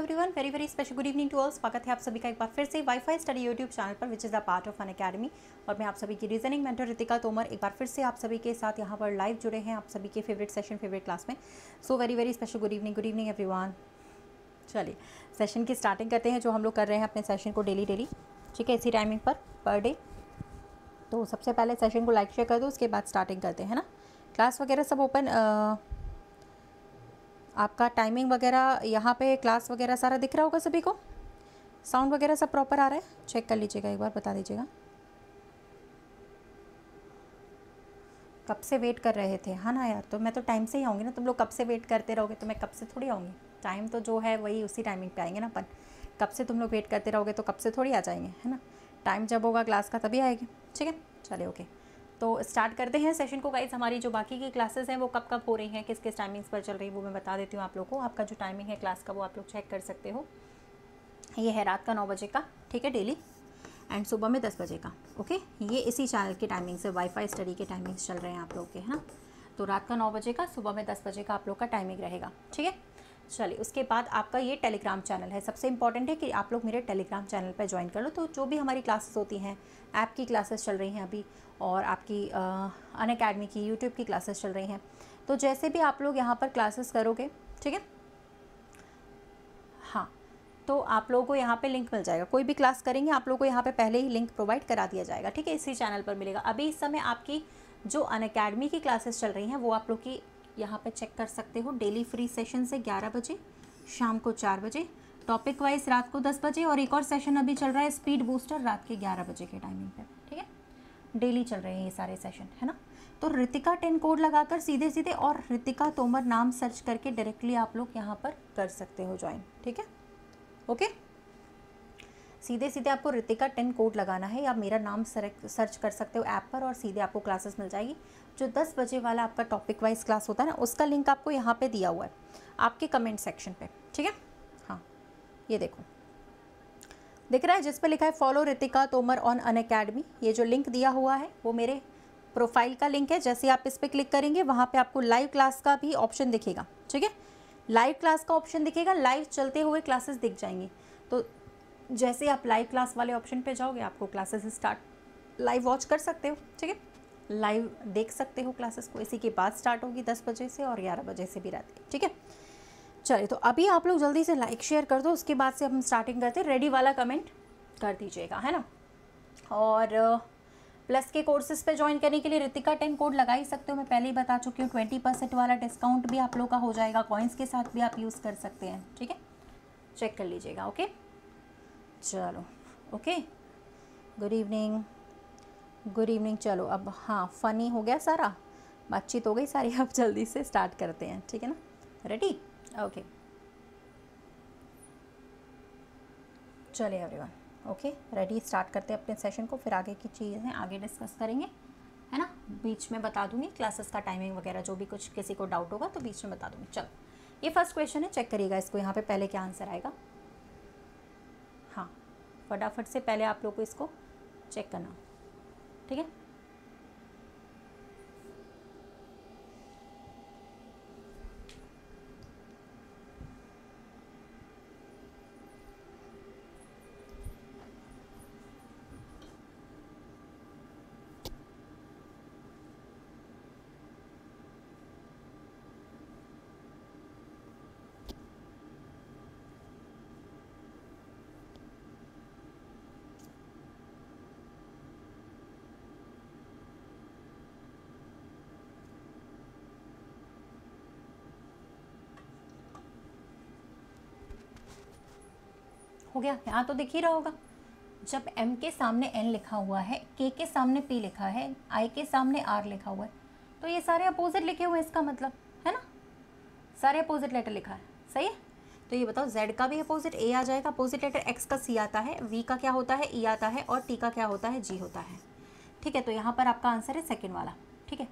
Everyone, very very special good evening to all. स्वागत है आप सभी का एक बार फिर से वाईफाई स्टडी यूट्यूब चैनल पर, which is the part of on academy. और मैं आप सभी की रीजनिंग मेंटर रितिका तोमर एक बार फिर से आप सभी के साथ यहाँ पर लाइव जुड़े हैं, आप सभी के फेवरेट सेशन फेवरेट क्लास में। So very very special good evening everyone. चलिए सेशन की स्टार्टिंग करते हैं, जो हम लोग कर रहे हैं अपने सेशन को डेली, ठीक है, इसी टाइमिंग पर पर डे। तो सबसे पहले सेशन को लाइक शेयर कर दो, उसके बाद स्टार्टिंग करते हैं ना। क्लास वगैरह सब ओपन, आपका टाइमिंग वगैरह यहाँ पे, क्लास वगैरह सारा दिख रहा होगा सभी को, साउंड वगैरह सब प्रॉपर आ रहा है, चेक कर लीजिएगा एक बार, बता दीजिएगा। कब से वेट कर रहे थे? हाँ ना यार, तो मैं तो टाइम से ही आऊँगी ना, तुम लोग कब से वेट करते रहोगे तो मैं कब से थोड़ी आऊँगी। टाइम तो जो है वही, उसी टाइमिंग पे आएंगे ना अपन। कब से तुम लोग वेट करते रहोगे तो कब से थोड़ी आ जाएंगे, है ना। टाइम जब होगा क्लास का तभी आएगी, ठीक है। चलिए ओके, तो स्टार्ट करते हैं सेशन को गाइस। हमारी जो बाकी की क्लासेस हैं वो कब कब हो रही हैं, किस किस टाइमिंग्स पर चल रही है, वो मैं बता देती हूँ आप लोग को। आपका जो टाइमिंग है क्लास का वो आप लोग चेक कर सकते हो। ये है रात का 9 बजे का, ठीक है, डेली, एंड सुबह में 10 बजे का। ओके, ये इसी चैनल के टाइमिंग्स है, वाईफाई स्टडी के टाइमिंग्स चल रहे हैं आप लोग के, है ना। तो रात का 9 बजे का, सुबह में 10 बजे का आप लोग का टाइमिंग रहेगा, ठीक है। चलिए, उसके बाद आपका ये टेलीग्राम चैनल है। सबसे इंपॉर्टेंट है कि आप लोग मेरे टेलीग्राम चैनल पर ज्वाइन कर लो। तो जो भी हमारी क्लासेस होती हैं, ऐप की क्लासेस चल रही हैं अभी, और आपकी अन अकेडमी की यूट्यूब की क्लासेस चल रही हैं। तो जैसे भी आप लोग यहाँ पर क्लासेस करोगे, ठीक है, हाँ, तो आप लोगों को यहाँ पे लिंक मिल जाएगा। कोई भी क्लास करेंगे आप लोगों को यहाँ पे पहले ही लिंक प्रोवाइड करा दिया जाएगा, ठीक है, इसी चैनल पर मिलेगा। अभी इस समय आपकी जो अन अकेडमी की क्लासेस चल रही हैं वो आप लोग की यहाँ पे चेक कर सकते हो। डेली फ्री सेशन से 11 बजे, शाम को 4 बजे, टॉपिक वाइज रात को 10 बजे, और एक और सेशन अभी चल रहा है स्पीड बूस्टर रात के 11 बजे के टाइमिंग पे, ठीक है। डेली चल रहे हैं ये सारे सेशन, है ना। तो रितिका 10 कोड लगाकर सीधे सीधे और रितिका तोमर नाम सर्च करके डायरेक्टली आप लोग यहाँ पर कर सकते हो ज्वाइन, ठीक है। ओके, सीधे सीधे आपको रितिका 10 कोड लगाना है, या मेरा नाम सर्च कर सकते हो ऐप पर, और सीधे आपको क्लासेस मिल जाएगी। जो 10 बजे वाला आपका टॉपिक वाइज क्लास होता है ना, उसका लिंक आपको यहाँ पे दिया हुआ है आपके कमेंट सेक्शन पे, ठीक है। हाँ, ये देखो, दिख रहा है जिस पे लिखा है follow Ritika Tomar on Unacademy, ये जो लिंक दिया हुआ है वो मेरे प्रोफाइल का लिंक है। जैसे आप इस पर क्लिक करेंगे वहाँ पर आपको लाइव क्लास का भी ऑप्शन दिखेगा, ठीक है, लाइव क्लास का ऑप्शन दिखेगा, लाइव चलते हुए क्लासेस दिख जाएंगी। तो जैसे आप लाइव क्लास वाले ऑप्शन पे जाओगे आपको क्लासेस स्टार्ट, लाइव वॉच कर सकते हो, ठीक है, लाइव देख सकते हो क्लासेस को। इसी के बाद स्टार्ट होगी 10 बजे से और 11 बजे से भी रात, ठीक है। चलिए, तो अभी आप लोग जल्दी से लाइक शेयर कर दो, उसके बाद से हम स्टार्टिंग करते हैं। रेडी वाला कमेंट कर दीजिएगा, है ना। और प्लस के कोर्सेज़ पे ज्वाइन करने के लिए रितिका 10 कोड लगा ही सकते हो, मैं पहले ही बता चुकी हूँ। 20% वाला डिस्काउंट भी आप लोग का हो जाएगा, कॉइन्स के साथ भी आप यूज़ कर सकते हैं, ठीक है, चेक कर लीजिएगा। ओके, चलो okay, good evening, good evening. चलो अब हाँ, फनी हो गया सारा, बातचीत हो गई सारी, अब जल्दी से स्टार्ट करते हैं, ठीक है ना। रेडी, ओके, चलिए एवरीवन, ओके, रेडी, स्टार्ट करते हैं अपने सेशन को। फिर आगे की चीज़ें आगे डिस्कस करेंगे, है ना। बीच में बता दूंगी क्लासेस का टाइमिंग वगैरह, जो भी कुछ किसी को डाउट होगा तो बीच में बता दूंगी। चलो, ये फर्स्ट क्वेश्चन है, चेक करिएगा इसको, यहाँ पर पहले क्या आंसर आएगा। हाँ, फटाफट से पहले आप लोग को इसको चेक करना, ठीक है। हो गया, यहाँ तो दिख ही रहा होगा। जब M के सामने N लिखा हुआ है, K के सामने P लिखा है, I के सामने R लिखा हुआ है, तो ये सारे अपोजिट लिखे हुए हैं, इसका मतलब है ना, सारे अपोजिट लेटर लिखा है, सही है। तो ये बताओ, Z का भी अपोजिट A आ जाएगा, अपोजिट लेटर X का C आता है, V का क्या होता है, E आता है, और T का क्या होता है, G होता है, ठीक है। तो यहाँ पर आपका आंसर है सेकेंड वाला, ठीक है।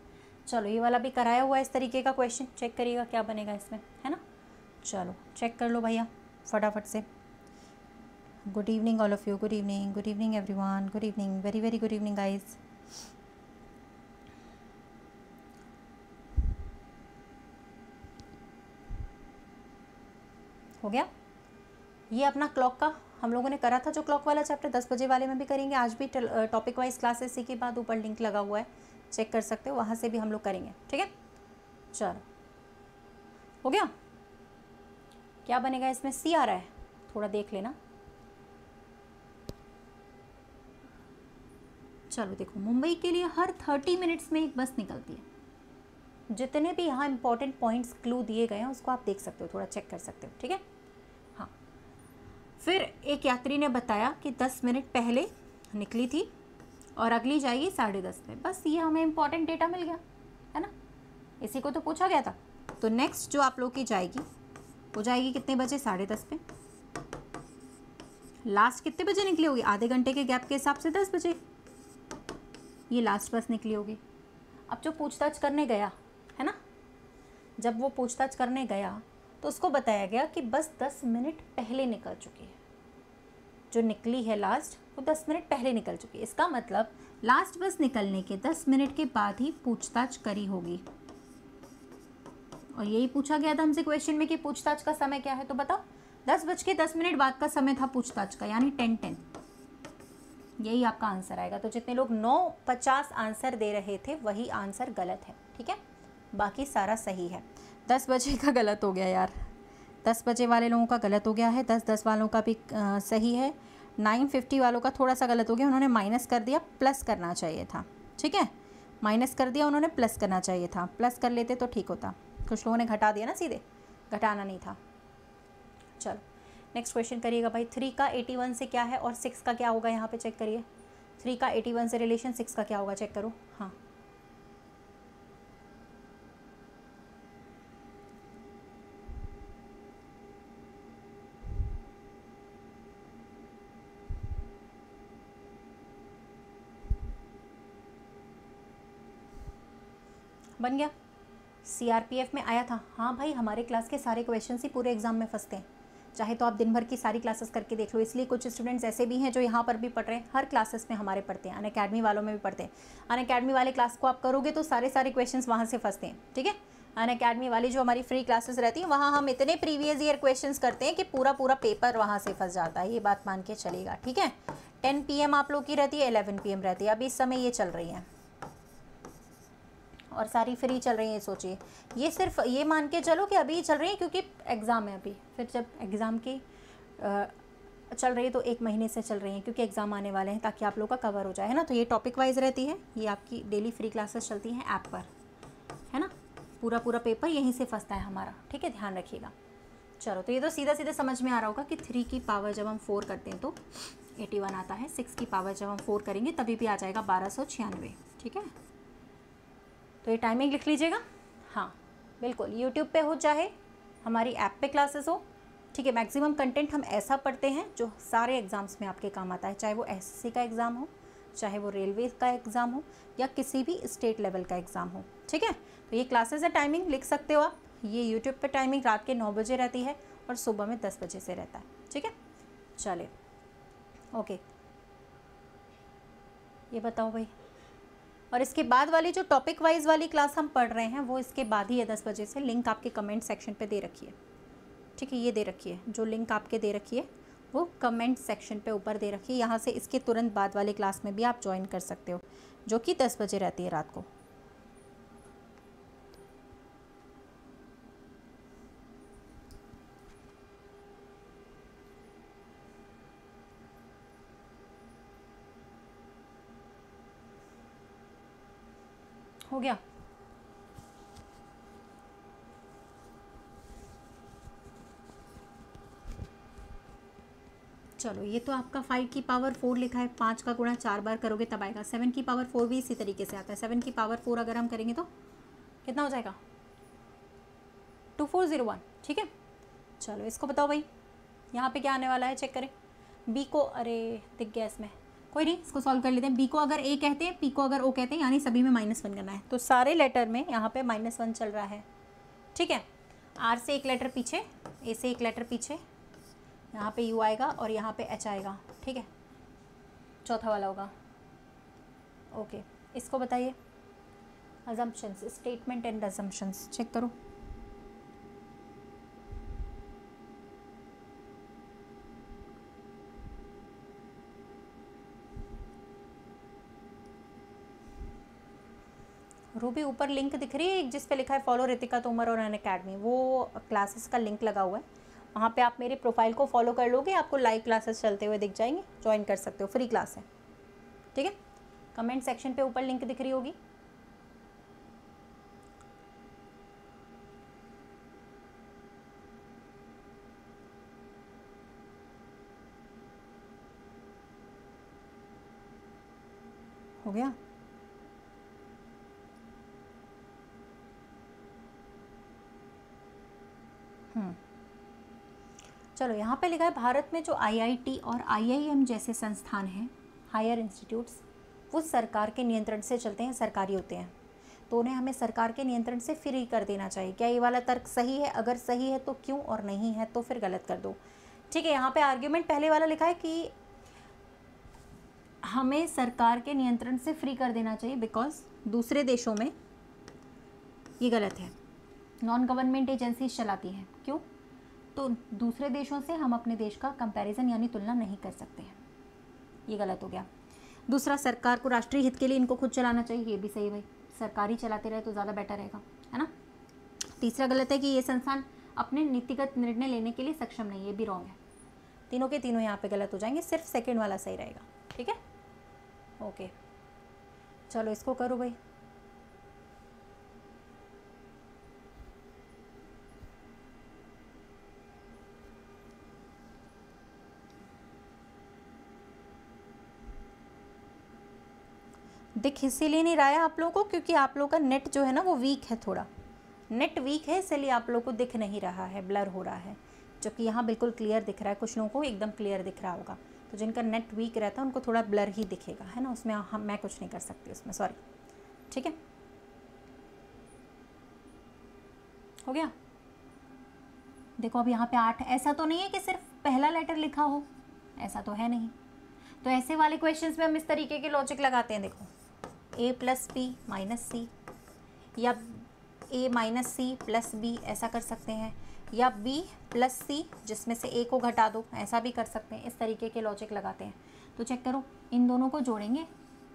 चलो, ये वाला भी कराया हुआ है इस तरीके का क्वेश्चन, चेक करिएगा क्या बनेगा इसमें, है ना। चलो चेक कर लो भैया फटाफट से। Good evening all of you, good evening everyone, good evening, very very good evening guys. हो गया, ये अपना क्लॉक का हम लोगों ने करा था, जो क्लॉक वाला चैप्टर 10 बजे वाले में भी करेंगे। आज भी टॉपिक वाइज क्लास इसी के बाद ऊपर लिंक लगा हुआ है, चेक कर सकते हो, वहाँ से भी हम लोग करेंगे। ठीक है, चलो हो गया। क्या बनेगा इसमें, सी आ रहा है, थोड़ा देख लेना। चलो देखो, मुंबई के लिए हर 30 मिनट्स में एक बस निकलती है। जितने भी यहाँ इंपॉर्टेंट पॉइंट्स क्लू दिए गए हैं उसको आप देख सकते हो, थोड़ा चेक कर सकते हो। ठीक है, हाँ। फिर एक यात्री ने बताया कि 10 मिनट पहले निकली थी और अगली जाएगी 10:30 में। बस ये हमें इंपॉर्टेंट डेटा मिल गया है ना, इसी को तो पूछा गया था। तो नेक्स्ट जो आप लोग की जाएगी वो जाएगी कितने बजे, 10:30 पे। लास्ट कितने बजे निकली होगी, आधे घंटे के गैप के हिसाब से 10 बजे ये लास्ट बस निकली होगी। अब जो पूछताछ करने गया है ना, जब वो पूछताछ करने गया तो उसको बताया गया कि बस 10 मिनट पहले निकल चुकी है, जो निकली है लास्ट वो 10 मिनट पहले निकल चुकी है। इसका मतलब लास्ट बस निकलने के 10 मिनट के बाद ही पूछताछ करी होगी। और यही पूछा गया था हमसे क्वेश्चन में कि पूछताछ का समय क्या है, तो बताओ 10:10 बाद का समय था पूछताछ का, यानी 10:10। यही आपका आंसर आएगा। तो जितने लोग 9:50 आंसर दे रहे थे वही आंसर गलत है। ठीक है, बाकी सारा सही है। 10 बजे का गलत हो गया यार, 10 बजे वाले लोगों का गलत हो गया है। 10:10 वालों का भी सही है। 9:50 वालों का थोड़ा सा गलत हो गया, उन्होंने माइनस कर दिया, प्लस करना चाहिए था। ठीक है, माइनस कर दिया उन्होंने, प्लस करना चाहिए था। प्लस कर लेते तो ठीक होता, कुछ लोगों ने घटा दिया ना सीधे, घटाना नहीं था। चलो नेक्स्ट क्वेश्चन करिएगा भाई। 3 का 81 से क्या है और 6 का क्या होगा, यहाँ पे चेक करिए। 3 का 81 से रिलेशन, 6 का क्या होगा, चेक करो। हाँ, बन गया। CRPF में आया था। हाँ भाई, हमारे क्लास के सारे क्वेश्चन ही पूरे एग्जाम में फंसते हैं, चाहे तो आप दिन भर की सारी क्लासेस करके देख लो। इसलिए कुछ स्टूडेंट्स ऐसे भी हैं जो यहाँ पर भी पढ़ रहे हैं, हर क्लासेस में हमारे पढ़ते हैं, अनअकैडमी वालों में भी पढ़ते हैं। अनअकैडमी वाले क्लास को आप करोगे तो सारे क्वेश्चंस वहाँ से फंसते हैं। ठीक है, अनअकैडमी वाली जो हमारी फ्री क्लासेस रहती है वहाँ हम इतने प्रीवियस ईयर क्वेश्चंस करते हैं कि पूरा पेपर वहाँ से फंस जाता है, ये बात मान के चलेगा। ठीक है, 10 PM आप लोग की रहती है, 11 PM रहती है, अभी इस समय ये चल रही है और सारी फ्री चल रही है। सोचिए, ये सिर्फ ये मान के चलो कि अभी चल रही है क्योंकि एग्ज़ाम है अभी, फिर जब एग्ज़ाम की चल रही है तो 1 महीने से चल रही है क्योंकि एग्ज़ाम आने वाले हैं, ताकि आप लोग का कवर हो जाए, है ना। तो ये टॉपिक वाइज रहती है, ये आपकी डेली फ्री क्लासेस चलती हैं ऐप पर, है ना। पूरा पेपर यहीं से फंसता है हमारा। ठीक है, ध्यान रखिएगा। चलो, तो ये तो सीधा समझ में आ रहा होगा कि 3 की पावर जब हम 4 करते हैं तो 81 आता है, 6 की पावर जब हम 4 करेंगे तभी भी आ जाएगा 1296। ठीक है, तो ये टाइमिंग लिख लीजिएगा। हाँ बिल्कुल, YouTube पे हो चाहे हमारी ऐप पे क्लासेस हो। ठीक है, मैक्सिमम कंटेंट हम ऐसा पढ़ते हैं जो सारे एग्ज़ाम्स में आपके काम आता है, चाहे वो SSC का एग्ज़ाम हो, चाहे वो रेलवे का एग्ज़ाम हो, या किसी भी स्टेट लेवल का एग्ज़ाम हो। ठीक है, तो ये क्लासेस है, टाइमिंग लिख सकते हो आप। ये यूट्यूब पर टाइमिंग रात के 9 बजे रहती है और सुबह में 10 बजे से रहता है। ठीक है, चले ओके। ये बताओ भाई, और इसके बाद वाली जो टॉपिक वाइज वाली क्लास हम पढ़ रहे हैं वो इसके बाद ही है 10 बजे से। लिंक आपके कमेंट सेक्शन पे दे रखी है। ठीक है, ये दे रखी है, जो लिंक आपके दे रखी है वो कमेंट सेक्शन पे ऊपर दे रखी है। यहाँ से इसके तुरंत बाद वाली क्लास में भी आप ज्वाइन कर सकते हो, जो कि 10 बजे रहती है रात को। हो गया, चलो। ये तो आपका 5 की पावर 4 लिखा है, 5 का गुणा 4 बार करोगे तब आएगा। 7 की पावर 4 भी इसी तरीके से आता है। 7 की पावर 4 अगर हम करेंगे तो कितना हो जाएगा, 2401। ठीक है, चलो इसको बताओ भाई, यहाँ पे क्या आने वाला है, चेक करें। बी को, अरे दिख गया इसमें, कोई नहीं, इसको सॉल्व कर लेते हैं। बी को अगर ए कहते हैं, पी को अगर ओ कहते हैं, यानी सभी में -1 करना है। तो सारे लेटर में यहाँ पे -1 चल रहा है। ठीक है, आर से 1 लेटर पीछे, ए से 1 लेटर पीछे, यहाँ पे यू आएगा और यहाँ पे एच आएगा। ठीक है, चौथा वाला होगा। ओके, इसको बताइए, assumptions, statement and assumptions, check करो। जो भी ऊपर लिंक दिख रही है, एक जिस पे लिखा है फॉलो रितिका तोमर और अनअकैडमी, वो क्लासेस का लिंक लगा हुआ है, वहाँ पे आप मेरे प्रोफाइल को फॉलो कर लोगे, आपको लाइव क्लासेस चलते हुए दिख जाएंगे, ज्वाइन कर सकते हो, फ्री क्लास है। ठीक है, कमेंट सेक्शन पे ऊपर लिंक दिख रही होगी। हो गया, चलो यहाँ पे लिखा है भारत में जो IIT और IIM जैसे संस्थान हैं, हायर इंस्टीट्यूट्स, वो सरकार के नियंत्रण से चलते हैं, सरकारी होते हैं, तो उन्हें हमें सरकार के नियंत्रण से फ्री कर देना चाहिए। क्या ये वाला तर्क सही है? अगर सही है तो क्यों, और नहीं है तो फिर गलत कर दो। ठीक है, यहाँ पे आर्ग्यूमेंट पहले वाला लिखा है कि हमें सरकार के नियंत्रण से फ्री कर देना चाहिए बिकॉज दूसरे देशों में ये गलत है, नॉन गवर्नमेंट एजेंसीज चलाती हैं, क्यों? तो दूसरे देशों से हम अपने देश का कंपैरिजन यानी तुलना नहीं कर सकते हैं, ये गलत हो गया। दूसरा, सरकार को राष्ट्रीय हित के लिए इनको खुद चलाना चाहिए, ये भी सही भाई, सरकारी चलाते रहे तो ज़्यादा बेटर रहेगा, है ना। तीसरा गलत है कि ये संस्थान अपने नीतिगत निर्णय लेने के लिए सक्षम नहीं, ये भी रॉन्ग है। तीनों के तीनों यहाँ पर गलत हो जाएंगे, सिर्फ सेकेंड वाला सही रहेगा। ठीक है, ओके, चलो इसको करो भाई। दिख इसीलिए नहीं रहा है आप लोगों को क्योंकि आप लोगों का नेट जो है ना वो वीक है, थोड़ा नेट वीक है, इसलिए आप लोगों को दिख नहीं रहा है, ब्लर हो रहा है, जबकि यहाँ बिल्कुल क्लियर दिख रहा है। कुछ लोगों को एकदम क्लियर दिख रहा होगा, तो जिनका नेट वीक रहता है उनको थोड़ा ब्लर ही दिखेगा, है ना, उसमें हम मैं कुछ नहीं कर सकती उसमें, सॉरी। ठीक है, हो गया। देखो अब यहाँ पे 8, ऐसा तो नहीं है कि सिर्फ पहला लेटर लिखा हो, ऐसा तो है नहीं, तो ऐसे वाले क्वेश्चंस में हम इस तरीके के लॉजिक लगाते हैं। देखो a + b - c या a - c + b, ऐसा कर सकते हैं, या b + c जिसमें से a को घटा दो, ऐसा भी कर सकते हैं, इस तरीके के लॉजिक लगाते हैं। तो चेक करो, इन दोनों को जोड़ेंगे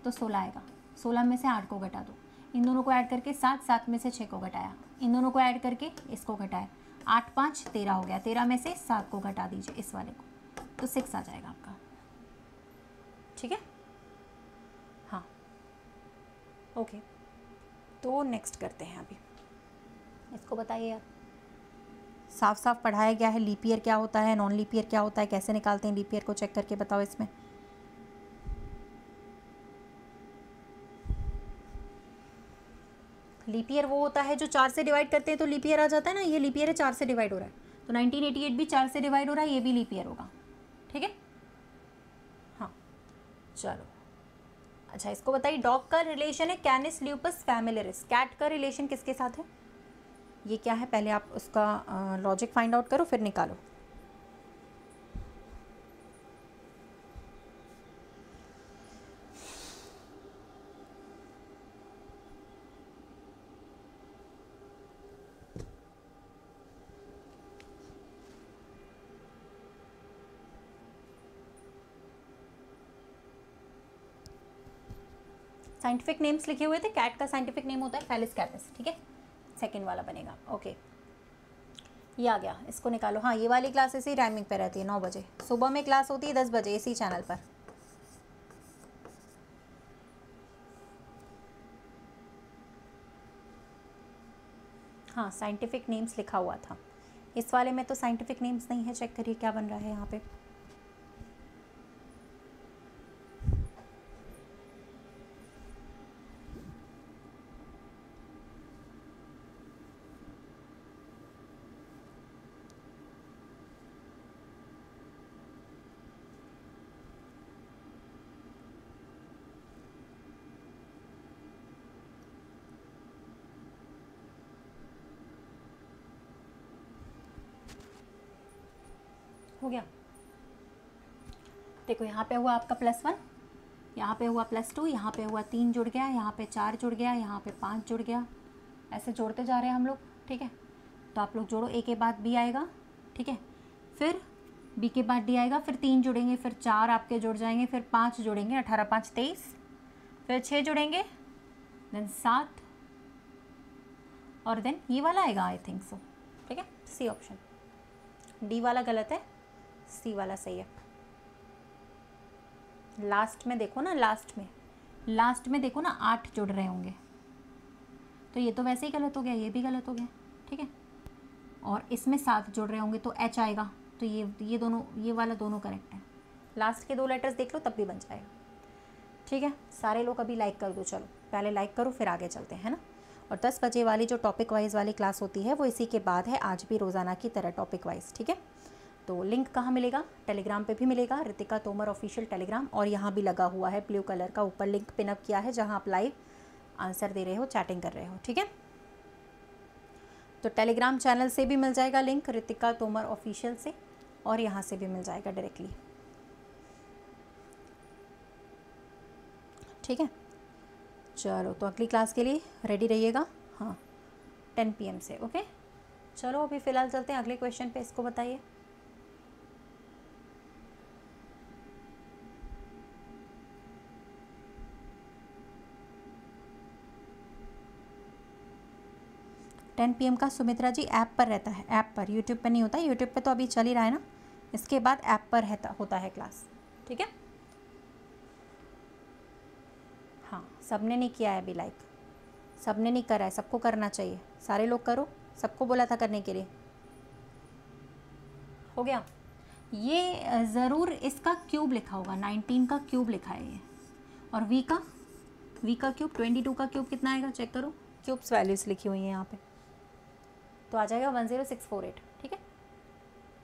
तो 16 आएगा, 16 में से 8 को घटा दो, इन दोनों को ऐड करके 7, 7 में से 6 को घटाया, इन दोनों को ऐड करके इसको घटाया, 8, 5, 13 हो गया, 13 में से 7 को घटा दीजिए इस वाले को, तो 6 आ जाएगा आपका। ठीक है, हाँ, ओके, तो नेक्स्ट करते हैं। अभी इसको बताइए आप, साफ साफ पढ़ाया गया है लीप ईयर क्या होता है, नॉन लीप ईयर क्या होता है, कैसे निकालते हैं लीप ईयर को, चेक करके बताओ इसमें। लीप ईयर वो होता है जो 4 से डिवाइड करते हैं तो लीप ईयर आ जाता है ना, ये लीप ईयर है, 4 से डिवाइड हो रहा है, तो 1988 भी 4 से डिवाइड हो रहा है, ये भी लीप ईयर होगा। ठीक है, चलो, अच्छा इसको बताइए, डॉग का रिलेशन है कैनिस ल्यूपस फैमिलियरिस, कैट का रिलेशन किसके साथ है, ये क्या है? पहले आप उसका लॉजिक फाइंड आउट करो फिर निकालो। साइंटिफिक नेम्स लिखे हुए थे, कैट का साइंटिफिक नेम होता है फैलिस कैटिस। ठीक है, सेकेंड वाला बनेगा, ओके, ये आ गया, इसको निकालो। हाँ, ये वाली क्लास इसी टाइमिंग पे रहती है, 9 बजे सुबह में क्लास होती है, 10 बजे इसी चैनल पर। हाँ, साइंटिफिक नेम्स लिखा हुआ था, इस वाले में तो साइंटिफिक नेम्स नहीं है, चेक करिए क्या बन रहा है यहाँ पे। हो गया, देखो यहाँ पे हुआ आपका +1, यहाँ पे हुआ +2, यहाँ पे हुआ 3 जुड़ गया, यहाँ पे 4 जुड़ गया, यहाँ पे 5 जुड़ गया, ऐसे जोड़ते जा रहे हैं हम लोग। ठीक है, तो आप लोग जोड़ो, A के बाद B आएगा, ठीक है, फिर B के बाद D आएगा, फिर 3 जुड़ेंगे, फिर 4 आपके जुड़ जाएंगे, फिर 5 जुड़ेंगे, 18, 5, 23, फिर 6 जुड़ेंगे, देन 7, और देन ये वाला आएगा आई थिंक सो, ठीक है सी ऑप्शन। डी वाला गलत है, सी वाला सही है। लास्ट में देखो ना, लास्ट में देखो ना 8 जुड़ रहे होंगे, तो ये तो वैसे ही गलत हो गया, ये भी गलत हो गया, ठीक है। और इसमें 7 जुड़ रहे होंगे तो एच आएगा, तो ये दोनों, ये वाला दोनों करेक्ट है। लास्ट के 2 लेटर्स देख लो तब भी बन जाएगा, ठीक है। सारे लोग अभी लाइक कर दो, चलो पहले लाइक करो फिर आगे चलते हैं ना। और 10 बजे वाली जो टॉपिक वाइज वाली क्लास होती है वो इसी के बाद है, आज भी रोज़ाना की तरह टॉपिक वाइज, ठीक है। तो लिंक कहाँ मिलेगा? टेलीग्राम पे भी मिलेगा, रितिका तोमर ऑफिशियल टेलीग्राम। और यहाँ भी लगा हुआ है ब्लू कलर का ऊपर लिंक पिनअप किया है, जहाँ आप लाइव आंसर दे रहे हो, चैटिंग कर रहे हो, ठीक है। तो टेलीग्राम चैनल से भी मिल जाएगा लिंक रितिका तोमर ऑफिशियल से, और यहाँ से भी मिल जाएगा डायरेक्टली, ठीक है। चलो तो अगली क्लास के लिए रेडी रहिएगा, हाँ 10 PM से, ओके। चलो अभी फ़िलहाल चलते हैं अगले क्वेश्चन पे, इसको बताइए। टेन PM का सुमित्रा जी ऐप पर रहता है, ऐप पर, यूट्यूब पे नहीं होता, यूट्यूब पे तो अभी चल ही रहा है ना, इसके बाद ऐप पर होता है क्लास, ठीक है। हाँ सबने नहीं किया है अभी लाइक, सबने नहीं करा है, सबको करना चाहिए, सारे लोग करो, सबको बोला था करने के लिए। हो गया? ये ज़रूर इसका क्यूब लिखा होगा, 19 का क्यूब लिखा है ये, और वी का क्यूब 22 का क्यूब कितना आएगा चेक करो, क्यूब्स वैल्यूज़ लिखी हुई हैं यहाँ पे, तो आ जाएगा 10648, ठीक है।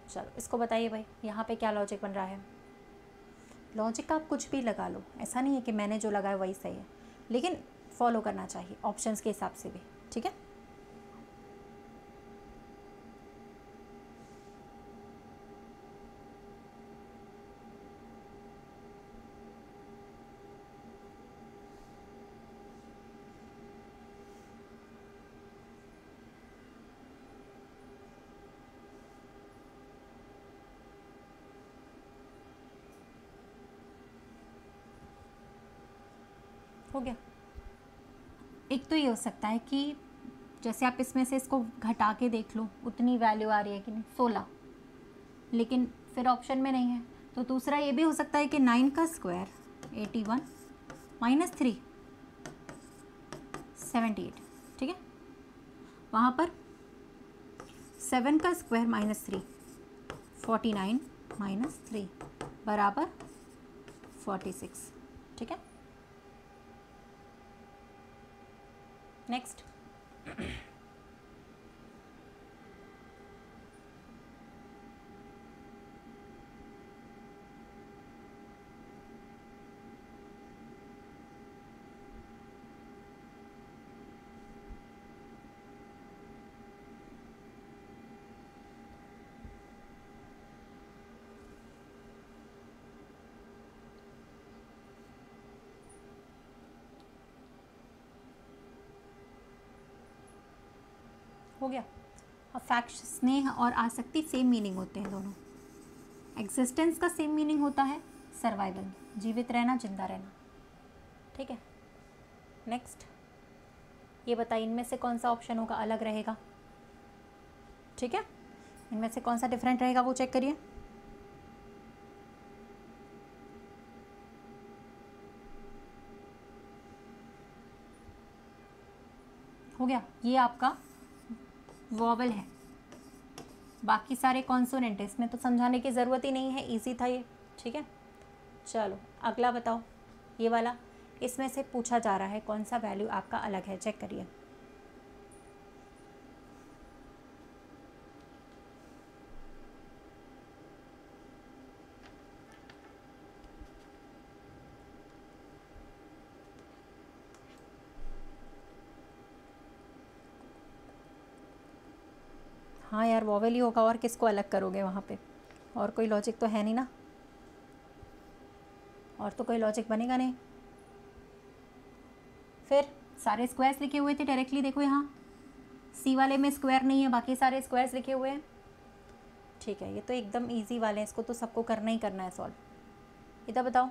चलो इसको बताइए भाई, यहाँ पे क्या लॉजिक बन रहा है? लॉजिक का आप कुछ भी लगा लो, ऐसा नहीं है कि मैंने जो लगाया वही सही है, लेकिन फॉलो करना चाहिए ऑप्शंस के हिसाब से भी, ठीक है। हो गया? एक तो ये हो सकता है कि जैसे आप इसमें से इसको घटा के देख लो उतनी वैल्यू आ रही है कि नहीं, 16, लेकिन फिर ऑप्शन में नहीं है। तो दूसरा ये भी हो सकता है कि 9 का स्क्वायर 81 -3 78, ठीक है। वहाँ पर 7 का स्क्वायर -3 49 -3 = 46, ठीक है। नेक्स्ट हो गया। अब फैक्ट, स्नेह और आसक्ति सेम मीनिंग होते हैं दोनों, एग्जिस्टेंस का सेम मीनिंग होता है सर्वाइवल, जीवित रहना, जिंदा रहना, ठीक है। नेक्स्ट ये बताइए, इनमें से कौन सा ऑप्शन होगा अलग रहेगा, ठीक है। इनमें से कौन सा डिफरेंट रहेगा वो चेक करिए। हो गया? ये आपका वॉवल है, बाकी सारे कॉन्सोनेंट, इसमें तो समझाने की ज़रूरत ही नहीं है, इजी था ये, ठीक है। चलो अगला बताओ, ये वाला, इसमें से पूछा जा रहा है कौन सा वैल्यू आपका अलग है, चेक करिए। हाँ यार वॉवेल ही होगा, और किसको अलग करोगे वहाँ पे, और कोई लॉजिक तो है नहीं ना, और तो कोई लॉजिक बनेगा नहीं। फिर सारे स्क्वायर्स लिखे हुए थे डायरेक्टली, देखो यहाँ सी वाले में स्क्वायर नहीं है, बाकी सारे स्क्वायर्स लिखे हुए हैं, ठीक है। ये तो एकदम इजी वाले हैं, इसको तो सबको करना ही करना है सॉल्व। इधर बताओ,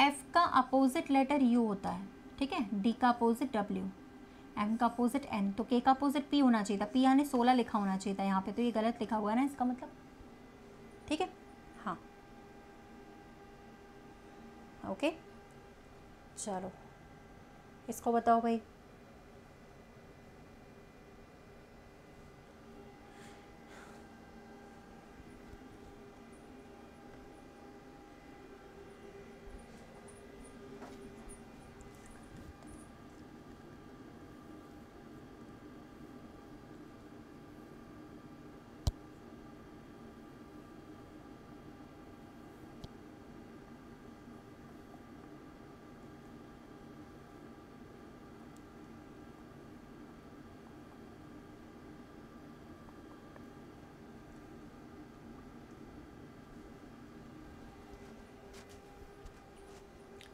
एफ का अपोजिट लेटर यू होता है, ठीक है, डी का अपोजिट डब्ल्यू, एम का अपोजिट एन, तो के का अपोजिट पी होना चाहिए था, पी यानी 16 लिखा होना चाहिए था यहाँ पे, तो ये गलत लिखा हुआ है ना इसका मतलब, ठीक है, हाँ ओके। चलो इसको बताओ भाई,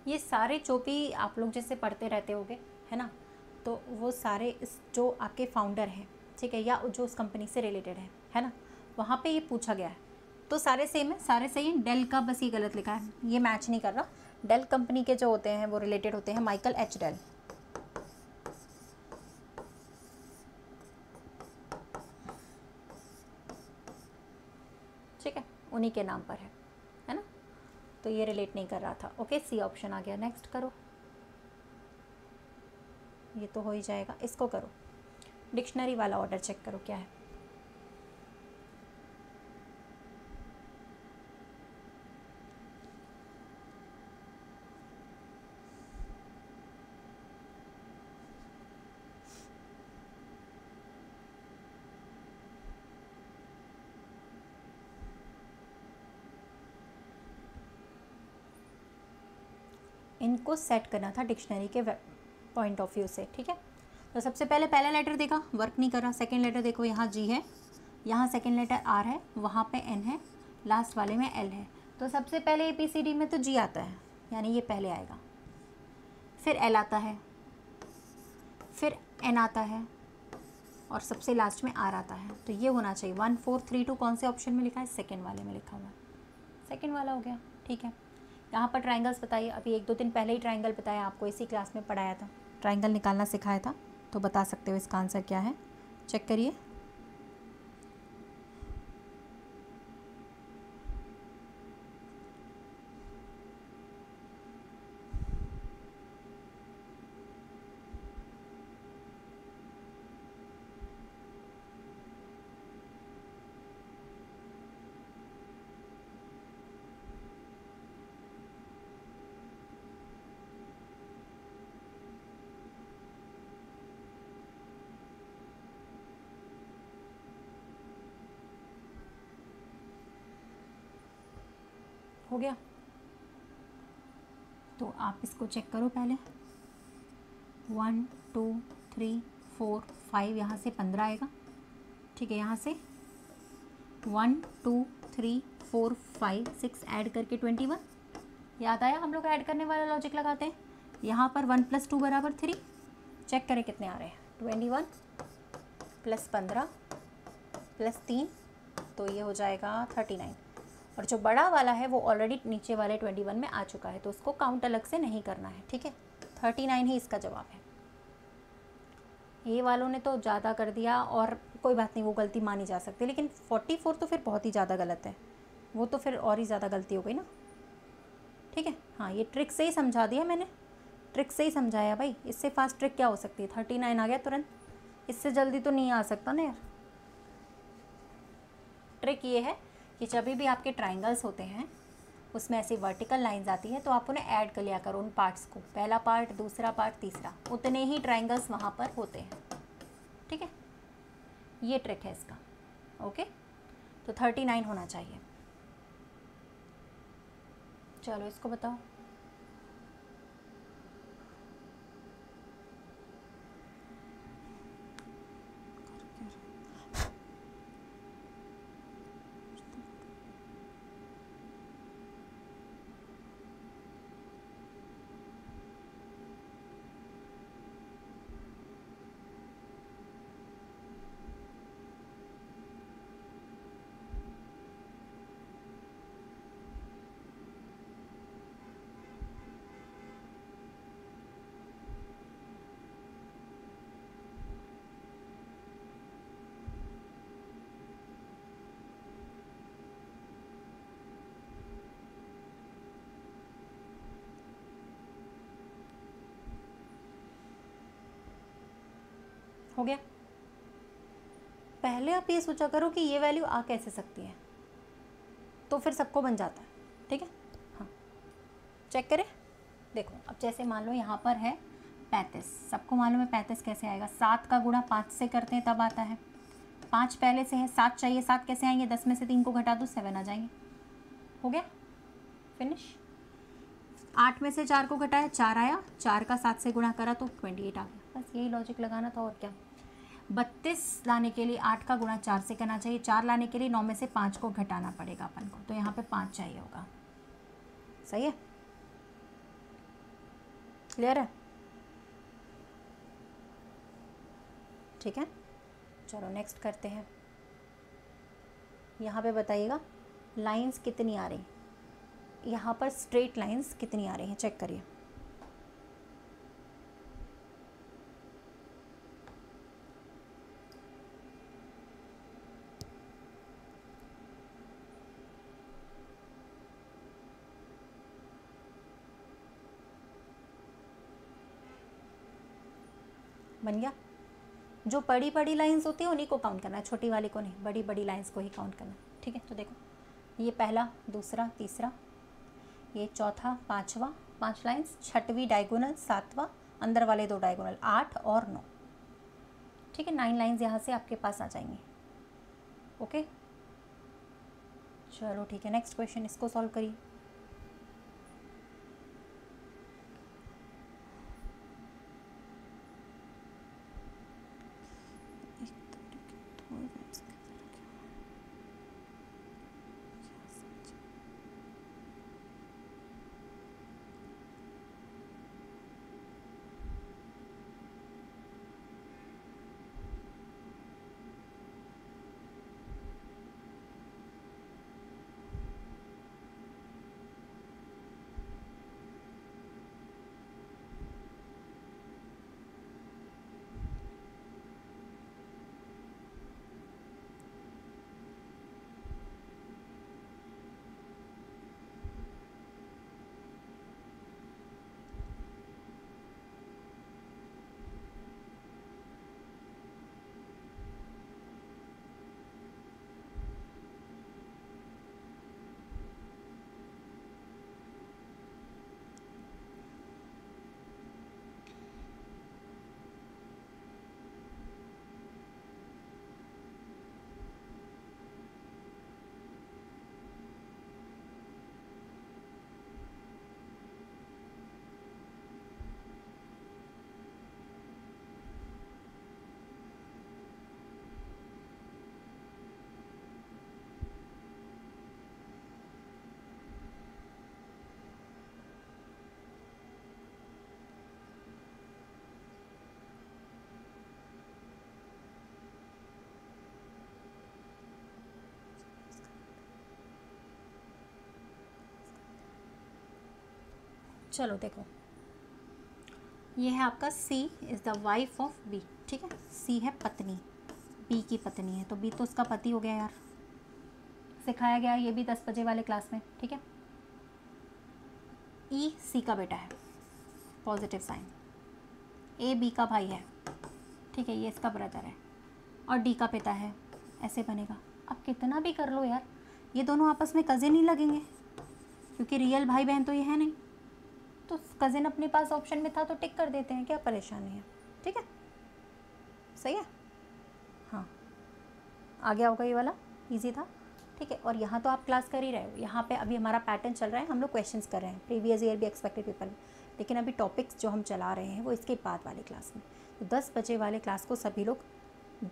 ये सारे जो भी आप लोग जैसे पढ़ते रहते होंगे है ना, तो वो सारे इस जो आपके फाउंडर हैं, ठीक है, या जो उस कंपनी से रिलेटेड है ना, वहाँ पे ये पूछा गया है, तो सारे सेम है, सारे सही है। डेल का बस ये गलत लिखा है, ये मैच नहीं कर रहा। डेल कंपनी के जो होते हैं वो रिलेटेड होते हैं माइकल एच डेल, ठीक है, उन्हीं के नाम पर है ना, तो ये रिलेट नहीं कर रहा था। ओके, सी ऑप्शन आ गया। नेक्स्ट करो, ये तो हो ही जाएगा, इसको करो, डिक्शनरी वाला ऑर्डर चेक करो क्या है। इनको सेट करना था डिक्शनरी के पॉइंट ऑफ व्यू से, ठीक है, तो सबसे पहले पहला लेटर देखा, वर्क नहीं कर रहा। सेकेंड लेटर देखो, यहाँ जी है, यहाँ सेकेंड लेटर आर है, वहाँ पे एन है, लास्ट वाले में एल है, तो सबसे पहले ए पी सी डी में तो जी आता है, यानी ये पहले आएगा, फिर एल आता है, फिर एन आता है, और सबसे लास्ट में आर आता है, तो ये होना चाहिए। 1 4 3 2 कौन से ऑप्शन में लिखा है? सेकेंड वाले में लिखा हुआ है, सेकेंड वाला हो गया, ठीक है। यहाँ पर ट्रायंगल्स बताइए, अभी 1-2 दिन पहले ही ट्रायंगल बताया आपको, इसी क्लास में पढ़ाया था, ट्रायंगल निकालना सिखाया था, तो बता सकते हो इसका आंसर क्या है, चेक करिए। हो गया, तो आप इसको चेक करो पहले। 1 2 3 4 5 यहाँ से 15 आएगा, ठीक है, यहाँ से 1 2 3 4 5 6 ऐड करके 21, याद आया, हम लोग ऐड करने वाला लॉजिक लगाते हैं। यहाँ पर 1 + 2 बराबर 3, चेक करें कितने आ रहे हैं, 21 + 15 + 3, तो ये हो जाएगा 39, और जो बड़ा वाला है वो ऑलरेडी नीचे वाले 21 में आ चुका है, तो उसको काउंट अलग से नहीं करना है, ठीक है, 39 ही इसका जवाब है। ये वालों ने तो ज़्यादा कर दिया, और कोई बात नहीं, वो गलती मानी जा सकती है, लेकिन 44 तो फिर बहुत ही ज़्यादा गलत है, वो तो फिर और ही ज़्यादा गलती हो गई ना, ठीक है। हाँ, ये ट्रिक से ही समझा दिया मैंने, ट्रिक से ही समझाया भाई, इससे फास्ट ट्रिक क्या हो सकती है। 39 आ गया तुरंत, इससे जल्दी तो नहीं आ सकता ना यार। ट्रिक ये है कि जब भी आपके ट्रायंगल्स होते हैं उसमें ऐसी वर्टिकल लाइंस आती है, तो आप उन्हें ऐड कर लिया करो उन पार्ट्स को, पहला पार्ट, दूसरा पार्ट, तीसरा, उतने ही ट्रायंगल्स वहाँ पर होते हैं, ठीक है, ये ट्रिक है इसका। ओके, तो 39 होना चाहिए। चलो इसको बताओ, हो गया। पहले आप ये सोचा करो कि ये वैल्यू आ कैसे सकती है, तो फिर सबको बन जाता है। ठीक है, हाँ चेक करें। देखो अब जैसे मान लो यहाँ पर है 35, सबको मालूम है 35 कैसे आएगा। 7 का गुणा 5 से करते हैं तब आता है 5। पहले से है 7 चाहिए, 7 कैसे आएंगे? 10 में से 3 को घटा दो, 7 आ जाएंगे। हो गया फिनिश। 8 में से 4 को घटाया 4 आया, 4 का 7 से गुणा करा तो 28 आ गया। बस यही लॉजिक लगाना था और क्या। 32 लाने के लिए 8 का गुणा 4 से करना चाहिए, 4 लाने के लिए 9 में से 5 को घटाना पड़ेगा अपन को, तो यहाँ पर 5 चाहिए होगा। सही है, क्लियर है? ठीक है, चलो नेक्स्ट करते हैं। यहाँ पे बताइएगा लाइंस कितनी आ रही है, यहाँ पर स्ट्रेट लाइंस कितनी आ रही हैं, चेक करिए। बन गया। जो बड़ी बड़ी लाइंस होती है उन्हीं को काउंट करना है, छोटी वाली को नहीं, बड़ी बड़ी लाइंस को ही काउंट करना है। ठीक है, तो देखो ये पहला, दूसरा, तीसरा, ये चौथा, पांचवा, 5 लाइंस, छठवीं डायगोनल, 7वां, अंदर वाले 2 डायगोनल, 8 और 9। ठीक है, 9 लाइंस यहाँ से आपके पास आ जाएंगी। ओके चलो ठीक है, नेक्स्ट क्वेश्चन इसको सॉल्व करिए। चलो देखो ये है आपका C is the wife of B। ठीक है, C है पत्नी, B की पत्नी है, तो B तो उसका पति हो गया यार, सिखाया गया ये भी 10 बजे वाले क्लास में। ठीक है, E C का बेटा है, पॉजिटिव साइन। A B का भाई है, ठीक है, ये इसका ब्रदर है, और D का पिता है। ऐसे बनेगा। अब कितना भी कर लो यार, ये दोनों आपस में कज़िन ही लगेंगे, क्योंकि रियल भाई बहन तो ये है नहीं। तो कज़िन अपने पास ऑप्शन में था तो टिक कर देते हैं, क्या परेशानी है। ठीक है, सही है, हाँ आ गया होगा, ये वाला इजी था। ठीक है, और यहाँ तो आप क्लास कर ही रहे हो, यहाँ पे अभी हमारा पैटर्न चल रहा है, हम लोग क्वेश्चंस कर रहे हैं, प्रीवियस ईयर भी, एक्सपेक्टेड पेपर भी, लेकिन अभी टॉपिक्स जो हम चला रहे हैं वो इसके बाद वाले क्लास में। तो 10 बजे वाले क्लास को सभी लोग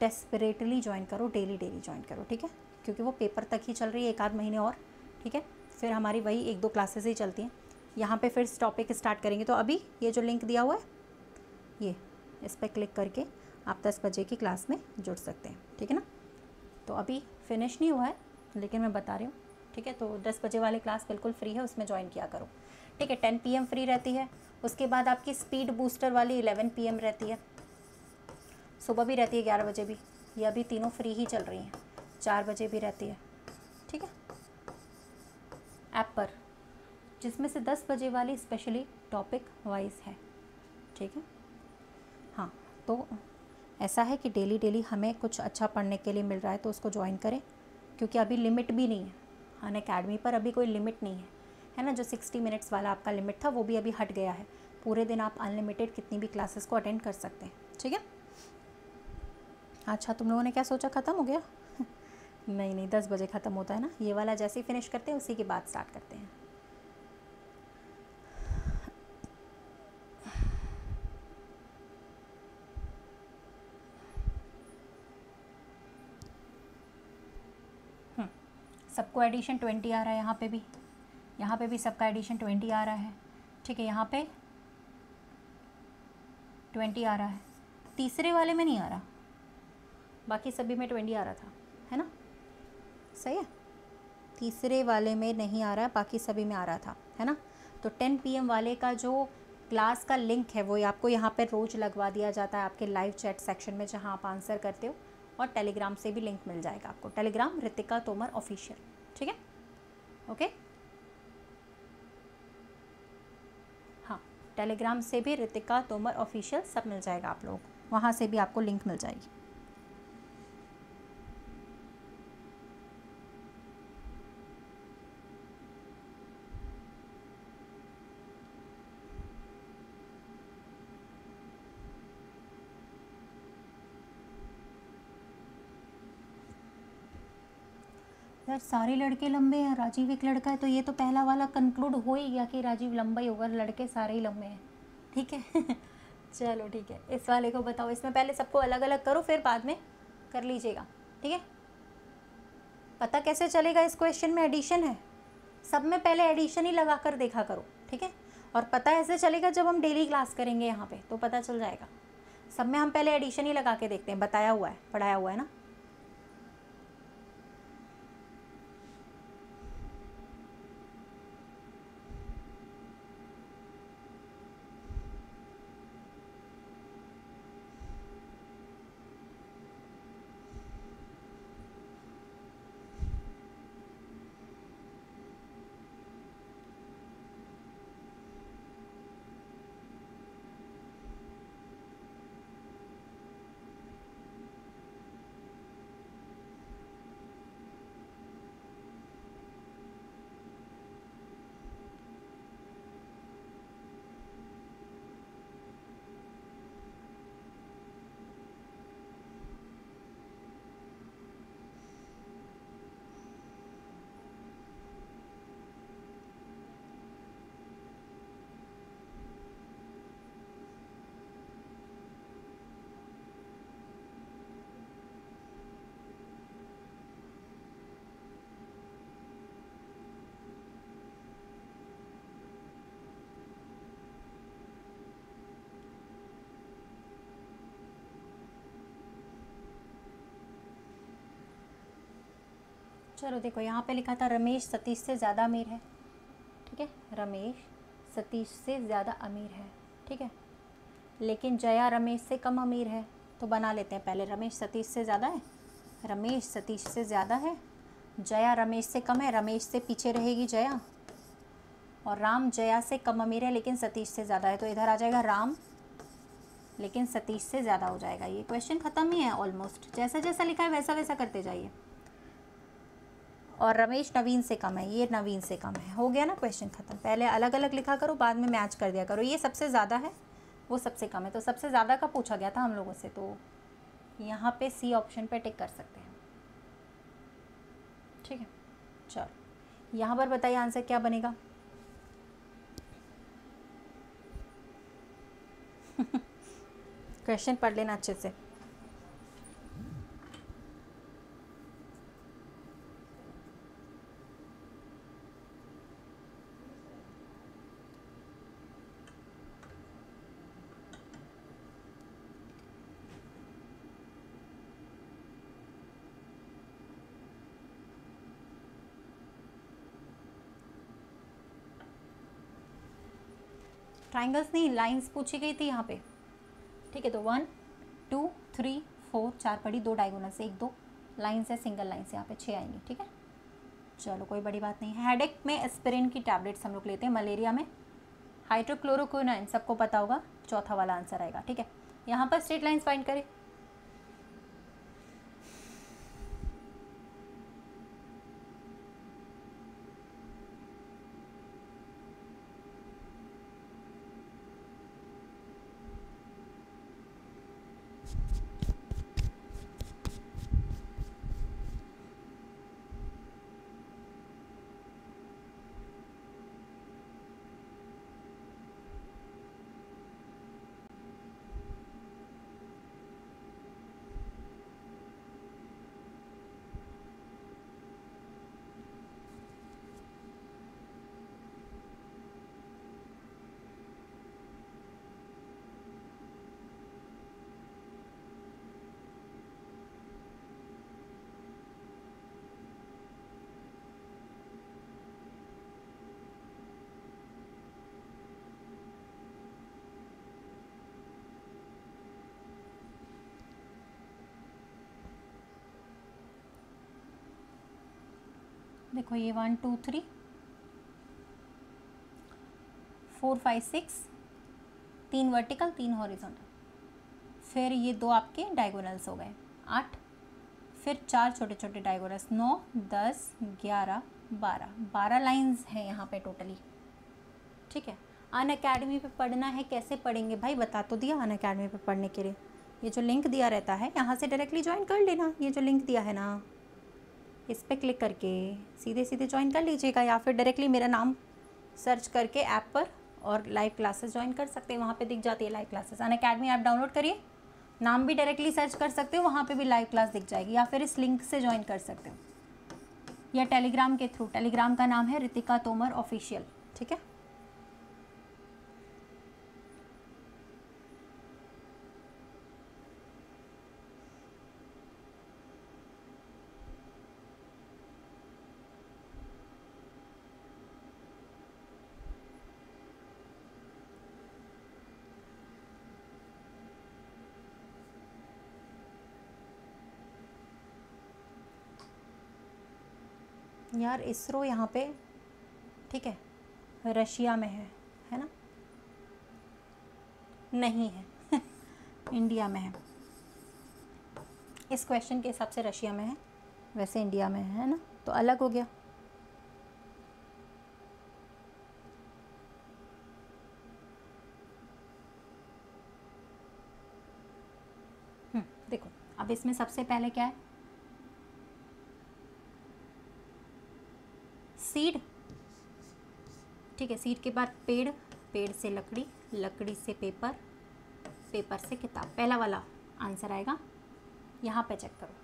डेस्परेटली ज्वाइन करो, डेली ज्वाइन करो। ठीक है, क्योंकि वो पेपर तक ही चल रही है, 1-8 महीने और। ठीक है, फिर हमारी वही 1-2 क्लासेस ही चलती हैं, यहाँ पे फिर टॉपिक स्टार्ट करेंगे। तो अभी ये जो लिंक दिया हुआ है, ये इस पर क्लिक करके आप 10 बजे की क्लास में जुड़ सकते हैं। ठीक है ना, तो अभी फिनिश नहीं हुआ है लेकिन मैं बता रही हूँ। ठीक है, तो 10 बजे वाली क्लास बिल्कुल फ्री है, उसमें ज्वाइन किया करो। ठीक है, 10 PM फ्री रहती है, उसके बाद आपकी स्पीड बूस्टर वाली 11 PM रहती है, सुबह भी रहती है, 11 बजे भी। ये अभी तीनों फ्री ही चल रही हैं, 4 बजे भी रहती है। ठीक है, ऐप पर, जिसमें से 10 बजे वाली स्पेशली टॉपिक वाइज है। ठीक है, हाँ तो ऐसा है कि डेली डेली हमें कुछ अच्छा पढ़ने के लिए मिल रहा है तो उसको ज्वाइन करें, क्योंकि अभी लिमिट भी नहीं है अनअकैडमी पर, अभी कोई लिमिट नहीं है, है ना। जो 60 मिनट्स वाला आपका लिमिट था वो भी अभी हट गया है, पूरे दिन आप अनलिमिटेड कितनी भी क्लासेस को अटेंड कर सकते हैं, ठीक है। अच्छा तुम लोगों ने क्या सोचा, ख़त्म हो गया? नहीं 10 बजे ख़त्म होता है ना ये वाला, जैसे ही फिनिश करते हैं उसी के बाद स्टार्ट करते हैं। सबको एडिशन 20 आ रहा है, यहाँ पे भी सबका एडिशन 20 आ रहा है, ठीक है। यहाँ पे 20 आ रहा है, तीसरे वाले में नहीं आ रहा, बाकी सभी में 20 आ रहा था, है ना, सही है। तीसरे वाले में नहीं आ रहा है, बाकी सभी में आ रहा था, है ना। तो 10 PM वाले का जो क्लास का लिंक है वो आपको यहाँ पे रोज़ लगवा दिया जाता है आपके लाइव चैट सेक्शन में, जहाँ आप आंसर करते हो, और टेलीग्राम से भी लिंक मिल जाएगा आपको, टेलीग्राम रितिका तोमर ऑफिशियल, ठीक है, ओके। हाँ, टेलीग्राम से भी रितिका तोमर ऑफिशियल सब मिल जाएगा आप लोग, वहाँ से भी आपको लिंक मिल जाएगी। यार सारे लड़के लंबे हैं, राजीव एक लड़का है, तो ये तो पहला वाला कंक्लूड हो ही गया कि राजीव लंबा ही होगा, लड़के सारे ही लंबे हैं, ठीक है। चलो ठीक है, इस वाले को बताओ, इसमें पहले सबको अलग अलग करो फिर बाद में कर लीजिएगा, ठीक है। पता कैसे चलेगा इस क्वेश्चन में एडिशन है, सब में पहले एडिशन ही लगा कर देखा करो, ठीक है। और पता ऐसे चलेगा जब हम डेली क्लास करेंगे यहाँ पर, तो पता चल जाएगा। सब में हम पहले एडिशन ही लगा के देखते हैं, बताया हुआ है, पढ़ाया हुआ है ना। चलो देखो, यहाँ पे लिखा था रमेश सतीश से ज़्यादा अमीर है, ठीक है, रमेश सतीश से ज़्यादा अमीर है, ठीक है, लेकिन जया रमेश से कम अमीर है। तो बना लेते हैं पहले, रमेश सतीश से ज़्यादा है, रमेश सतीश से ज़्यादा है, जया रमेश से कम है, रमेश से पीछे रहेगी जया, और राम जया से कम अमीर है लेकिन सतीश से ज़्यादा है, तो इधर आ जाएगा राम लेकिन सतीश से ज़्यादा हो जाएगा। ये क्वेश्चन ख़त्म ही है ऑलमोस्ट, जैसा जैसा लिखा है वैसा वैसा करते जाइए। और रमेश नवीन से कम है, ये नवीन से कम है, हो गया ना क्वेश्चन ख़त्म। पहले अलग अलग लिखा करो, बाद में मैच कर दिया करो, ये सबसे ज़्यादा है वो सबसे कम है, तो सबसे ज़्यादा का पूछा गया था हम लोगों से, तो यहाँ पे सी ऑप्शन पे टिक कर सकते हैं, ठीक है। चलो यहाँ पर बताइए आंसर क्या बनेगा। क्वेश्चन पढ़ लेना अच्छे से। ट्राइंगल्स नहीं, लाइंस पूछी गई थी यहाँ पे, ठीक है। तो 1 2 3 4 4 पड़ी, 2 डायगोनल्स, 1 2 लाइंस है, सिंगल लाइंस यहाँ पे 6 आएंगी, ठीक है। चलो कोई बड़ी बात नहीं है। हेडेक में एस्पिरिन की टैबलेट्स हम लोग लेते हैं, मलेरिया में हाइड्रोक्लोरोक्विनाइन, सबको पता होगा, चौथा वाला आंसर आएगा, ठीक है। यहाँ पर स्ट्रेट लाइंस फाइंड करें, देखो ये 1 2 3 4 5 6 तीन वर्टिकल 3 हॉरिजॉन्टल, फिर ये 2 आपके डायगोनल्स हो गए 8, फिर 4 छोटे छोटे डायगोनल्स 9 10 11 12 लाइंस हैं यहाँ पे टोटली। ठीक है, अनअकैडमी पे पढ़ना है, कैसे पढ़ेंगे भाई बता तो दिया। अनअकैडमी पे पढ़ने के लिए ये जो लिंक दिया रहता है यहाँ से डायरेक्टली ज्वाइन कर लेना, ये जो लिंक दिया है ना इस पर क्लिक करके सीधे सीधे ज्वाइन कर लीजिएगा, या फिर डायरेक्टली मेरा नाम सर्च करके ऐप पर और लाइव क्लासेस ज्वाइन कर सकते हैं, वहाँ पे दिख जाती है live classes. Unacademy app download करिए, नाम भी डायरेक्टली सर्च कर सकते हो, वहाँ पे भी लाइव क्लास दिख जाएगी, या फिर इस लिंक से ज्वाइन कर सकते हो, या टेलीग्राम के थ्रू। टेलीग्राम का नाम है रितिका तोमर ऑफिशियल। ठीक है, यार इसरो यहाँ पे ठीक है रशिया में है ना, नहीं है इंडिया में है, इस क्वेश्चन के हिसाब से रशिया में है, वैसे इंडिया में है ना, तो अलग हो गया। देखो अब इसमें सबसे पहले क्या है, सीड। ठीक है, सीड के बाद पेड़, पेड़ से लकड़ी, लकड़ी से पेपर, पेपर से किताब। पहला वाला आंसर आएगा, यहाँ पे चेक करो।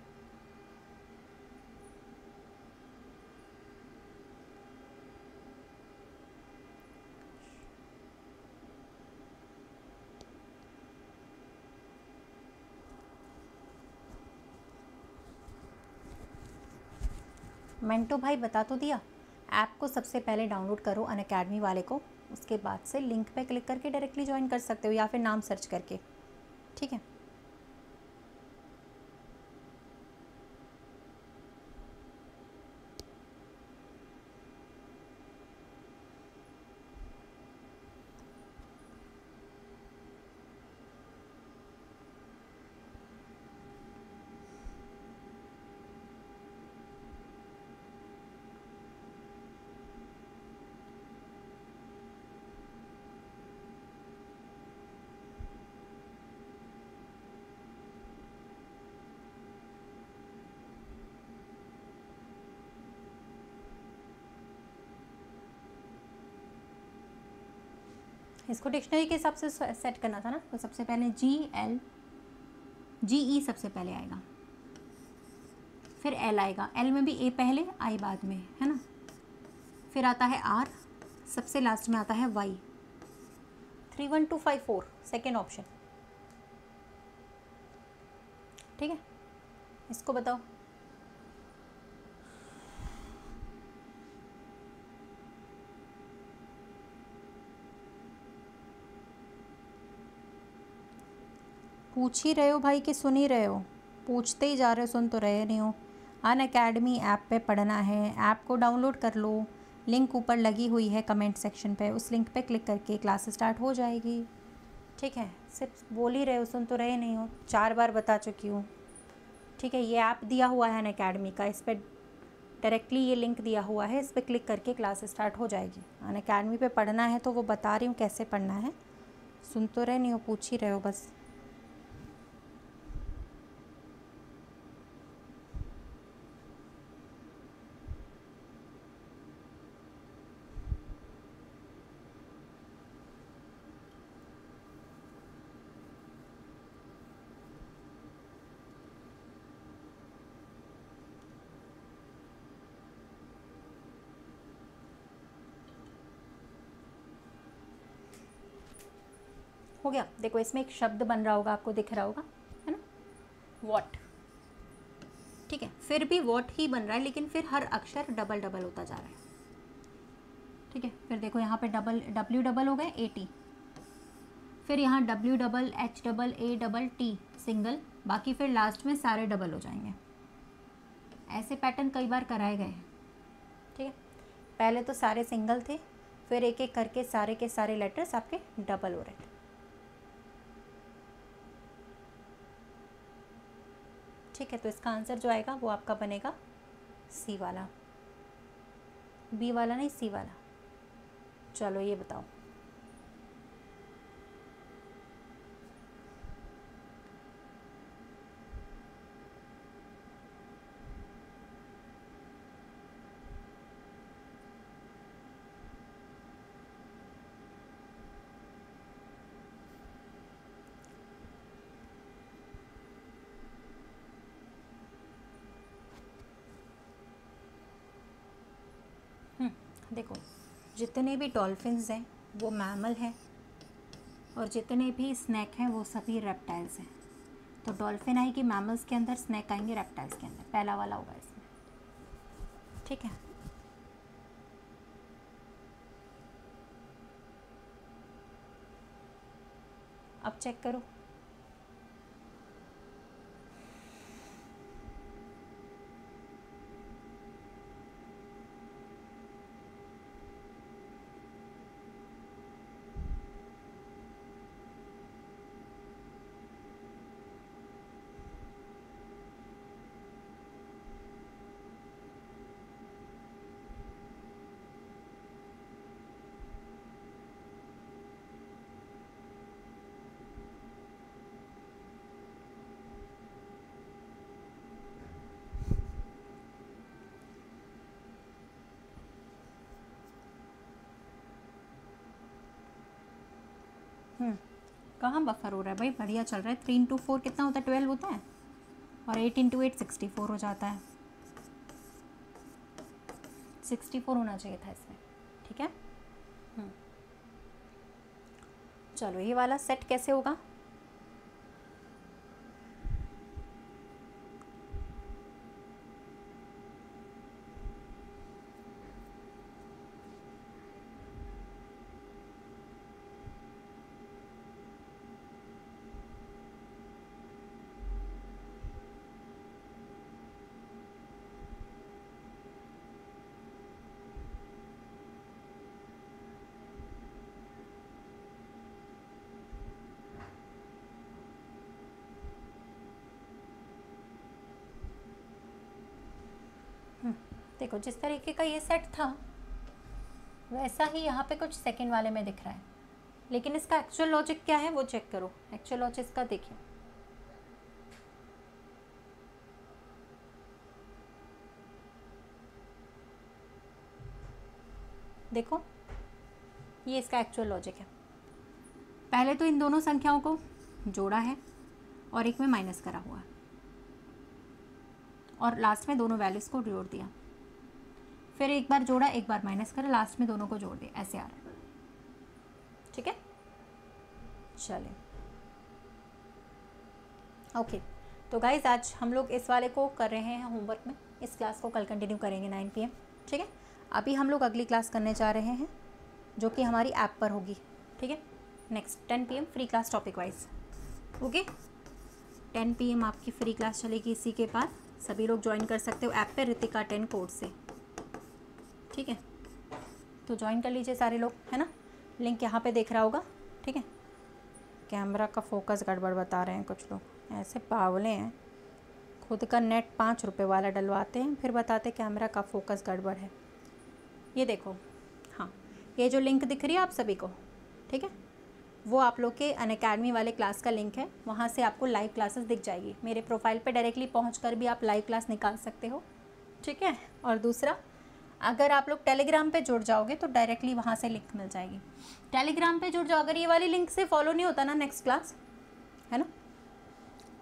मिंटू भाई बता तो दिया, ऐप को सबसे पहले डाउनलोड करो अनअकैडमी वाले को, उसके बाद से लिंक पे क्लिक करके डायरेक्टली ज्वाइन कर सकते हो, या फिर नाम सर्च करके। ठीक है, इसको डिक्शनरी के हिसाब से सेट करना था ना, तो सबसे पहले GE सबसे पहले आएगा, फिर L आएगा, L में भी A पहले I बाद में है ना, फिर आता है R, सबसे लास्ट में आता है Y। 31254 second option. ठीक है, इसको बताओ पूछ ही रहे हो भाई कि सुन ही रहे हो, पूछते ही जा रहे हो, सुन तो रहे नहीं हो। अनअकैडमी ऐप पे पढ़ना है, ऐप को डाउनलोड कर लो, लिंक ऊपर लगी हुई है कमेंट सेक्शन पे, उस लिंक पे क्लिक करके क्लास स्टार्ट हो जाएगी। ठीक है, सिर्फ बोल ही रहे हो, सुन तो रहे नहीं हो, 4 बार बता चुकी हूँ। ठीक है, ये ऐप दिया हुआ है अनअकैडमी का, इस पर डायरेक्टली ये लिंक दिया हुआ है, इस पर क्लिक करके क्लास स्टार्ट हो जाएगी। अनअकैडमी पे पढ़ना है तो वो बता रही हूँ कैसे पढ़ना है, सुन तो रहे नहीं हो, पूछ ही रहे हो बस। हो गया, देखो इसमें एक शब्द बन रहा होगा, आपको दिख रहा होगा है ना, वॉट। ठीक है, फिर भी वॉट ही बन रहा है, लेकिन फिर हर अक्षर डबल डबल होता जा रहा है। ठीक है, फिर देखो यहाँ पे डबल W डबल हो गए AT, फिर यहाँ W double H double A double T single, बाकी फिर लास्ट में सारे डबल हो जाएंगे। ऐसे पैटर्न कई बार कराए गए हैं। ठीक है। पहले तो सारे सिंगल थे, फिर एक एक करके सारे के सारे लेटर्स आपके डबल हो रहे थे, ठीक है। तो इसका आंसर जो आएगा वो आपका बनेगा सी वाला, बी वाला नहीं सी वाला। चलो ये बताओ, देखो जितने भी डॉल्फिन्स हैं वो मैमल हैं और जितने भी स्नैक हैं वो सभी रेप्टाइल्स हैं। तो डॉल्फिन आएगी मैमल्स के अंदर, स्नैक आएंगे रेप्टाइल्स के अंदर, पहला वाला होगा इसमें, ठीक है। अब चेक करो, कहाँ बफर हो रहा है भाई, बढ़िया चल रहा है। 3 into 4 कितना होता है, 12 होता है, और 8 into 8 64 हो जाता है। 64 होना चाहिए था इसमें, ठीक है। चलो ये वाला सेट कैसे होगा, देखो जिस तरीके का ये सेट था वैसा ही यहाँ पे कुछ सेकंड वाले में दिख रहा है, लेकिन इसका एक्चुअल लॉजिक क्या है वो चेक करो। एक्चुअल लॉजिक इसका देखिए, देखो ये इसका एक्चुअल लॉजिक है। पहले तो इन दोनों संख्याओं को जोड़ा है और एक में माइनस करा हुआ है और लास्ट में दोनों वैल्यूज़ को जोड़ दिया, फिर एक बार जोड़ा एक बार माइनस करा, लास्ट में दोनों को जोड़ दिया, ऐसे आ रहा है, ठीक है। चलें ओके, तो गाइज आज हम लोग इस वाले को कर रहे हैं होमवर्क में। इस क्लास को कल कंटिन्यू करेंगे 9 PM, ठीक है। अभी हम लोग अगली क्लास करने जा रहे हैं जो कि हमारी ऐप पर होगी, ठीक है। Next 10 PM free class topic wise, okay. 10 PM आपकी फ्री क्लास चलेगी, इसी के बाद सभी लोग ज्वाइन कर सकते हो ऐप पे रितिका10 कोड से, ठीक है। तो ज्वाइन कर लीजिए सारे लोग, है ना। लिंक यहाँ पे देख रहा होगा, ठीक है। कैमरा का फोकस गड़बड़ बता रहे हैं कुछ लोग, ऐसे बावले हैं, खुद का नेट 5 रुपये वाला डलवाते हैं फिर बताते कैमरा का फोकस गड़बड़ है। ये देखो, हाँ ये जो लिंक दिख रही है आप सभी को, ठीक है, वो आप लोग के अनअकैडमी वाले क्लास का लिंक है। वहाँ से आपको लाइव क्लासेस दिख जाएगी। मेरे प्रोफाइल पे डायरेक्टली पहुँचकर भी आप लाइव क्लास निकाल सकते हो, ठीक है। और दूसरा, अगर आप लोग टेलीग्राम पे जुड़ जाओगे तो डायरेक्टली वहाँ से लिंक मिल जाएगी। टेलीग्राम पे जुड़ जाओ, अगर ये वाली लिंक से फॉलो नहीं होता ना नेक्स्ट क्लास, है ना,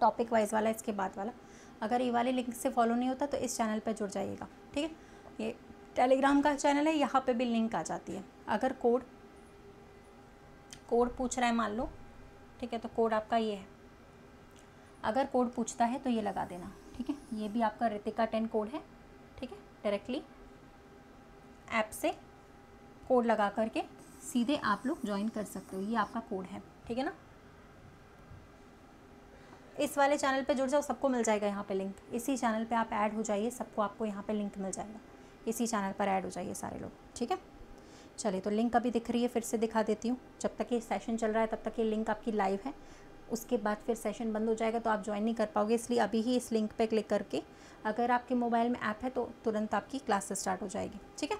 टॉपिक वाइज वाला इसके बाद वाला, अगर ये वाली लिंक से फॉलो नहीं होता तो इस चैनल पर जुड़ जाइएगा, ठीक है। ये टेलीग्राम का चैनल है, यहाँ पर भी लिंक आ जाती है। अगर कोड पूछ रहा है मान लो, ठीक है, तो कोड आपका ये है। अगर कोड पूछता है तो ये लगा देना, ठीक है। ये भी आपका रितिका10 कोड है, ठीक है। डायरेक्टली ऐप से कोड लगा करके सीधे आप लोग ज्वाइन कर सकते हो। ये आपका कोड है, ठीक है ना। इस वाले चैनल पे जुड़ जाओ, सबको मिल जाएगा यहाँ पे लिंक। इसी चैनल पे आप ऐड हो जाइए, सबको आपको यहाँ पे लिंक मिल जाएगा। इसी चैनल पर ऐड हो जाइए सारे लोग, ठीक है। चलिए तो लिंक अभी दिख रही है, फिर से दिखा देती हूँ। जब तक ये सेशन चल रहा है तब तक ये लिंक आपकी लाइव है, उसके बाद फिर सेशन बंद हो जाएगा तो आप ज्वाइन नहीं कर पाओगे, इसलिए अभी ही इस लिंक पे क्लिक करके, अगर आपके मोबाइल में ऐप है तो तुरंत आपकी क्लासेस स्टार्ट हो जाएगी, ठीक है।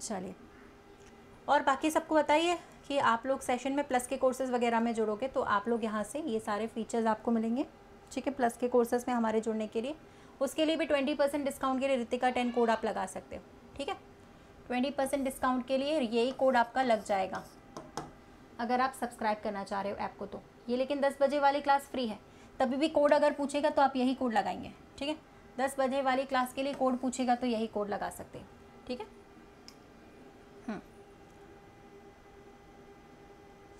चलिए और बाकी सबको बताइए कि आप लोग सेशन में प्लस के कोर्सेज़ वगैरह में जुड़ोगे तो आप लोग यहाँ से ये सारे फीचर्स आपको मिलेंगे, ठीक है। प्लस के कोर्सेज़ में हमारे जुड़ने के लिए, उसके लिए भी 20% डिस्काउंट के लिए रितिका10 कोड आप लगा सकते हो, ठीक है। 20% डिस्काउंट के लिए यही कोड आपका लग जाएगा अगर आप सब्सक्राइब करना चाह रहे हो ऐप को तो। ये लेकिन 10 बजे वाली क्लास फ्री है, तभी भी कोड अगर पूछेगा तो आप यही कोड लगाएंगे, ठीक है। 10 बजे वाली क्लास के लिए कोड पूछेगा तो यही कोड लगा सकते हैं, ठीक है।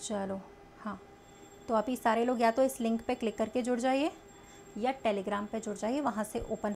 चलो हाँ, तो अभी सारे लोग या तो इस लिंक पे क्लिक करके जुड़ जाइए या टेलीग्राम पे जुड़ जाइए, वहाँ से ओपन